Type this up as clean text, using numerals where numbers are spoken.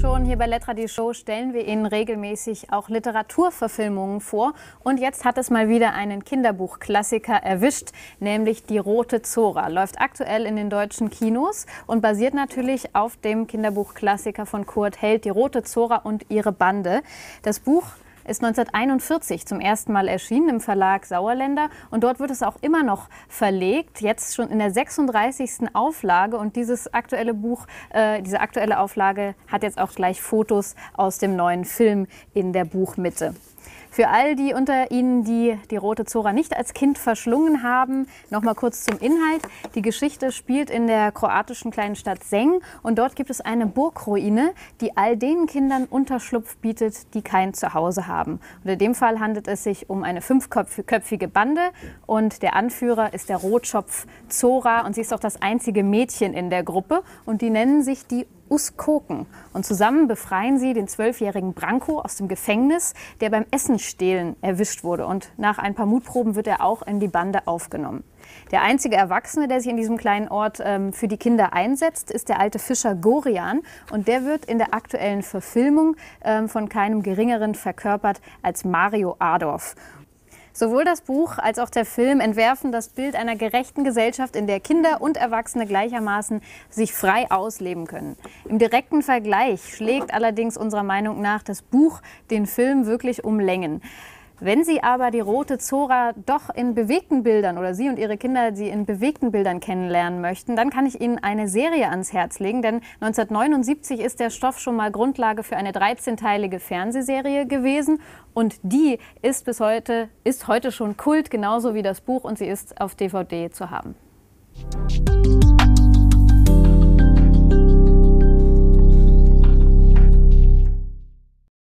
schon, hier bei Lettra die Show stellen wir Ihnen regelmäßig auch Literaturverfilmungen vor. Und jetzt hat es mal wieder einen Kinderbuchklassiker erwischt, nämlich Die Rote Zora. Läuft aktuell in den deutschen Kinos und basiert natürlich auf dem Kinderbuchklassiker von Kurt Held, Die Rote Zora und ihre Bande. Das Buch ist 1941 zum ersten Mal erschienen im Verlag Sauerländer und dort wird es auch immer noch verlegt, jetzt schon in der 36. Auflage, und dieses aktuelle Buch, diese aktuelle Auflage hat jetzt auch gleich Fotos aus dem neuen Film in der Buchmitte. Für all die unter Ihnen, die die Rote Zora nicht als Kind verschlungen haben, noch mal kurz zum Inhalt. Die Geschichte spielt in der kroatischen kleinen Stadt Senj und dort gibt es eine Burgruine, die all den Kindern Unterschlupf bietet, die kein Zuhause haben. Und in dem Fall handelt es sich um eine fünfköpfige Bande und der Anführer ist der Rotschopf Zora und sie ist auch das einzige Mädchen in der Gruppe und die nennen sich die Uskoken. Und zusammen befreien sie den 12-jährigen Branko aus dem Gefängnis, der beim Essenstehlen erwischt wurde. Und nach ein paar Mutproben wird er auch in die Bande aufgenommen. Der einzige Erwachsene, der sich in diesem kleinen Ort für die Kinder einsetzt, ist der alte Fischer Gorian. Und der wird in der aktuellen Verfilmung von keinem Geringeren verkörpert als Mario Adorf. Sowohl das Buch als auch der Film entwerfen das Bild einer gerechten Gesellschaft, in der Kinder und Erwachsene gleichermaßen sich frei ausleben können. Im direkten Vergleich schlägt allerdings unserer Meinung nach das Buch den Film wirklich um Längen. Wenn Sie aber die Rote Zora doch in bewegten Bildern oder Sie und Ihre Kinder sie in bewegten Bildern kennenlernen möchten, dann kann ich Ihnen eine Serie ans Herz legen, denn 1979 ist der Stoff schon mal Grundlage für eine 13-teilige Fernsehserie gewesen und die ist bis heute, schon Kult, genauso wie das Buch, und sie ist auf DVD zu haben.